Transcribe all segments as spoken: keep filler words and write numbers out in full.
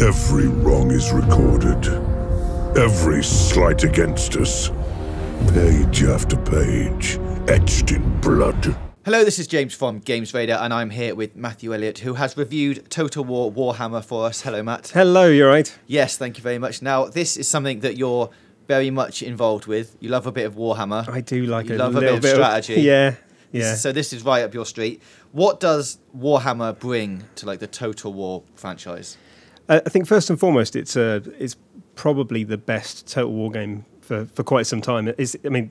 Every wrong is recorded. Every slight against us. Page after page, etched in blood. Hello, this is James from GamesRadar, and I'm here with Matthew Elliott, who has reviewed Total War Warhammer for us. Hello, Matt. Hello, you're right. Yes, thank you very much. Now, this is something that you're very much involved with. You love a bit of Warhammer. I do like you a love little a bit of strategy. Bit of, yeah, yeah. So this is right up your street. What does Warhammer bring to like the Total War franchise? Uh, I think first and foremost, it's a it's probably the best Total War game for for quite some time. It's, I mean,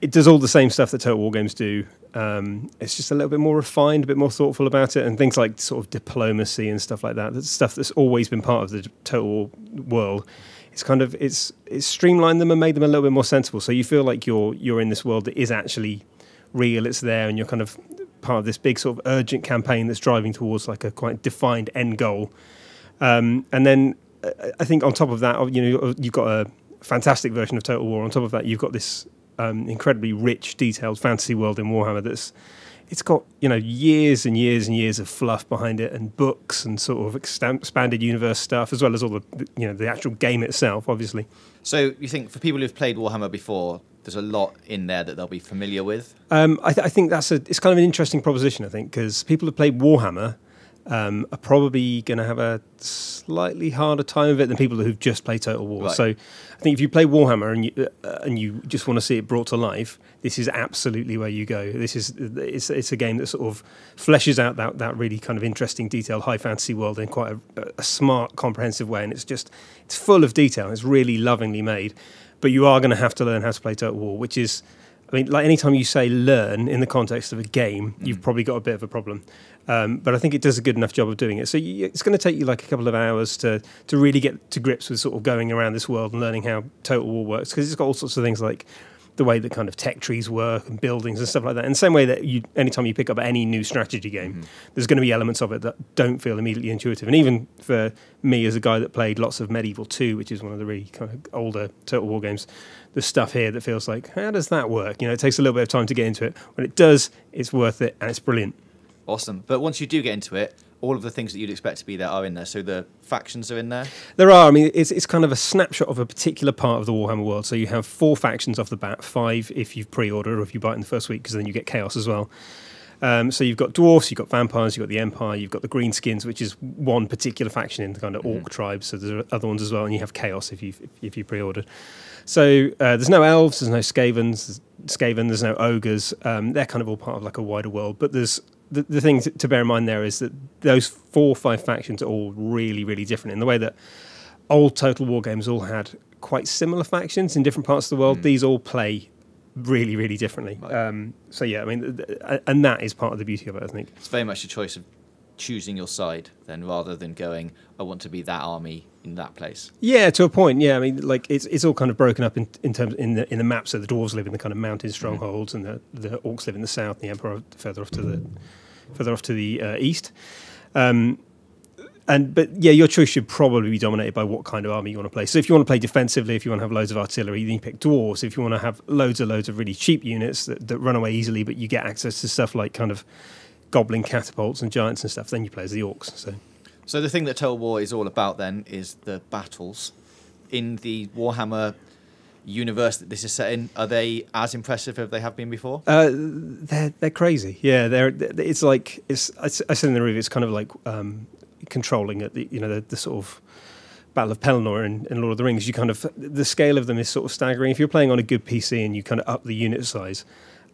it does all the same stuff that Total War games do. Um, it's just a little bit more refined, a bit more thoughtful about it, and things like sort of diplomacy and stuff like that. That's stuff that's always been part of the Total War world. It's kind of it's it's streamlined them and made them a little bit more sensible. So you feel like you're you're in this world that is actually real. It's there, and you're kind of part of this big sort of urgent campaign that's driving towards like a quite defined end goal. Um, and then I think on top of that, you know, you've got a fantastic version of Total War. On top of that, you've got this um, incredibly rich, detailed fantasy world in Warhammer. That's it's got you know years and years and years of fluff behind it, and books and sort of expanded universe stuff, as well as all the you know the actual game itself, obviously. So you think for people who've played Warhammer before, there's a lot in there that they'll be familiar with. Um, I, th I think that's a it's kind of an interesting proposition. I think because people who've played Warhammer Um, are probably going to have a slightly harder time of it than people who've just played Total War. Right. So I think if you play Warhammer and you, uh, and you just want to see it brought to life, this is absolutely where you go. This is it's, it's a game that sort of fleshes out that, that really kind of interesting, detailed high fantasy world in quite a, a smart, comprehensive way. And it's just it's full of detail. It's really lovingly made. But you are going to have to learn how to play Total War, which is, I mean, like any time you say learn in the context of a game, mm. you've probably got a bit of a problem. Um, but I think it does a good enough job of doing it. So you, it's going to take you like a couple of hours to to really get to grips with sort of going around this world and learning how Total War works, because it's got all sorts of things like the way that kind of tech trees work and buildings and stuff like that. In the same way that you, anytime you pick up any new strategy game, mm. there's going to be elements of it that don't feel immediately intuitive. And even for me as a guy that played lots of Medieval two, which is one of the really kind of older Total War games, there's stuff here that feels like, how does that work? You know, it takes a little bit of time to get into it. When it does, it's worth it and it's brilliant. Awesome. But once you do get into it, all of the things that you'd expect to be there are in there. So the factions are in there? There are. I mean, it's, it's kind of a snapshot of a particular part of the Warhammer world. So you have four factions off the bat, five if you've pre-ordered or if you buy it in the first week, because then you get Chaos as well. Um, so you've got Dwarfs, you've got Vampires, you've got the Empire, you've got the Greenskins, which is one particular faction in the kind of mm-hmm. Orc tribe. So there are other ones as well, and you have Chaos if you if you pre-ordered. So uh, there's no Elves, there's no Skavens, there's, Skaven, there's no Ogres. Um, they're kind of all part of like a wider world, but there's The, the thing to bear in mind there is that those four or five factions are all really, really different in the way that old Total War games all had quite similar factions in different parts of the world. Mm. These all play really, really differently. Right. Um, so, yeah, I mean, th and that is part of the beauty of it, I think. It's very much a choice of choosing your side then rather than going, I want to be that army in that place. Yeah, to a point. Yeah, I mean, like, it's, it's all kind of broken up in, in terms in the in the map. So the Dwarves live in the kind of mountain strongholds, mm-hmm. and the, the Orcs live in the south, and the Emperor further off to the... further off to the uh, east. Um, and But yeah, your choice should probably be dominated by what kind of army you want to play. So if you want to play defensively, if you want to have loads of artillery, then you pick Dwarves. If you want to have loads and loads of really cheap units that, that run away easily, but you get access to stuff like kind of goblin catapults and giants and stuff, then you play as the Orcs. So, so the thing that Total War is all about then is the battles. In the Warhammer universe that this is set in, are they as impressive as they have been before? Uh, they're they're crazy. Yeah, they're. It's like it's. I said in the review, it's kind of like um, controlling at the you know the, the sort of Battle of Pelennor in, in Lord of the Rings. You kind of the scale of them is sort of staggering. If you're playing on a good P C and you kind of up the unit size.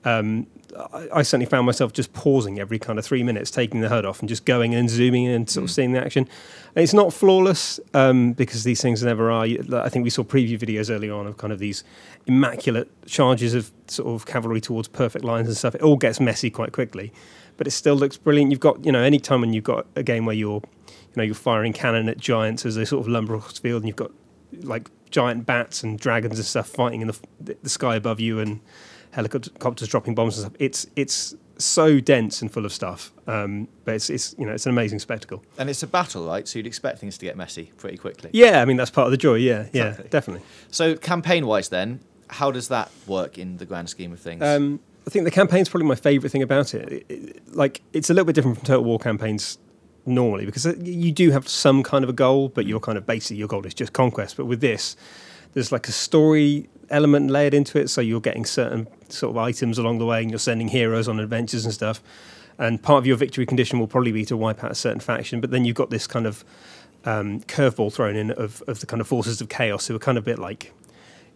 Um, I, I certainly found myself just pausing every kind of three minutes, taking the H U D off and just going and zooming in and sort of mm. seeing the action. And it's not flawless um, because these things never are. I think we saw preview videos earlier on of kind of these immaculate charges of sort of cavalry towards perfect lines and stuff. It all gets messy quite quickly, but it still looks brilliant. You've got, you know, any time when you've got a game where you're, you know, you're firing cannon at giants as they sort of lumber across the field, and you've got like giant bats and dragons and stuff fighting in the, the sky above you and helicopters dropping bombs and stuff. It's it's so dense and full of stuff, um, but it's it's you know it's an amazing spectacle. And it's a battle, right? So you'd expect things to get messy pretty quickly. Yeah, I mean that's part of the joy. Yeah, exactly. Yeah, definitely. So campaign-wise, then, how does that work in the grand scheme of things? Um, I think the campaign's probably my favourite thing about it. It, it. Like it's a little bit different from Total War campaigns normally? Because you do have some kind of a goal, but your kind of basically your goal is just conquest. But with this, there's like a story element layered into it, so you're getting certain sort of items along the way, and you're sending heroes on adventures and stuff. And part of your victory condition will probably be to wipe out a certain faction, but then you've got this kind of um, curveball thrown in of, of the kind of forces of chaos, who are kind of a bit like,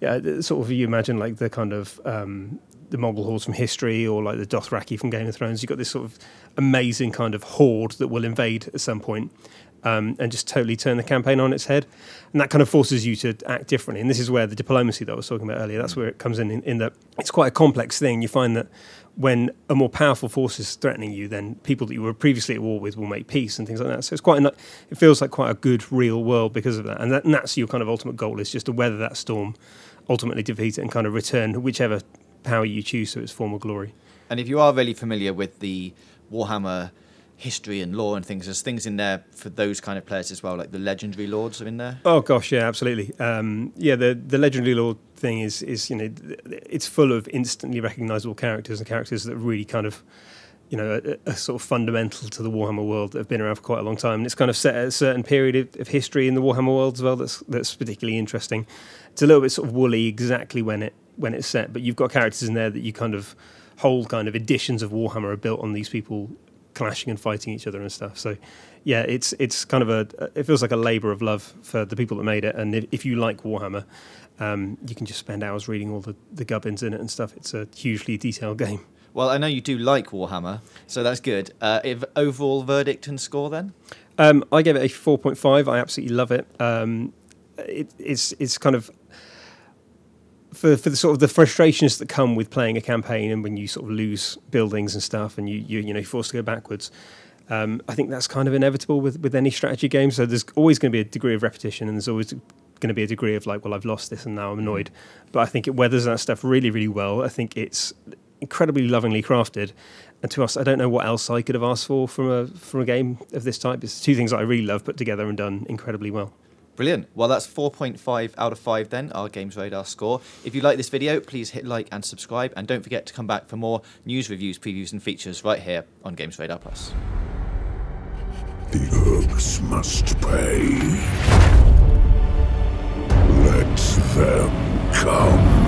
yeah, sort of you imagine like the kind of um, the Mongol hordes from history, or like the Dothraki from Game of Thrones. You've got this sort of amazing kind of horde that will invade at some point um, and just totally turn the campaign on its head. And that kind of forces you to act differently. And this is where the diplomacy that I was talking about earlier, that's where it comes in, in, in that it's quite a complex thing. You find that when a more powerful force is threatening you, then people that you were previously at war with will make peace and things like that. So it's quite, a, it feels like quite a good real world because of that. And, that. and that's your kind of ultimate goal, is just to weather that storm, ultimately defeat it, and kind of return whichever power you choose to its former glory. And if you are really familiar with the Warhammer history and lore and things, there's things in there for those kind of players as well, like the legendary lords are in there. Oh gosh, yeah, absolutely. Um, yeah, the the legendary lord thing is is you know it's full of instantly recognisable characters and characters that really kind of you know are, are sort of fundamental to the Warhammer world, that have been around for quite a long time, and it's kind of set at a certain period of, of history in the Warhammer world as well. That's that's particularly interesting. It's a little bit sort of woolly exactly when it when it's set, but you've got characters in there that you kind of whole kind of editions of Warhammer are built on these people clashing and fighting each other and stuff. So yeah, it's it's kind of a it feels like a labour of love for the people that made it. And if, if you like Warhammer, um, you can just spend hours reading all the, the gubbins in it and stuff. It's a hugely detailed game. Well, I know you do like Warhammer, so that's good. Uh, if overall verdict and score then? Um, I gave it a four point five. I absolutely love it. Um, it it's, it's kind of... For, for the sort of the frustrations that come with playing a campaign, and when you sort of lose buildings and stuff, and you you, you know you're forced to go backwards, um, I think that's kind of inevitable with with any strategy game. So there's always going to be a degree of repetition, and there's always going to be a degree of like, well, I've lost this and now I'm annoyed. But I think it weathers that stuff really, really well. I think it's incredibly lovingly crafted, and to us, I don't know what else I could have asked for from a from a game of this type. It's two things that I really love put together and done incredibly well. Brilliant. Well, that's four point five out of five then, our Games Radar score. If you like this video, please hit like and subscribe, and don't forget to come back for more news, reviews, previews and features right here on Games Radar Plus. The Oaks must pay. Let them come.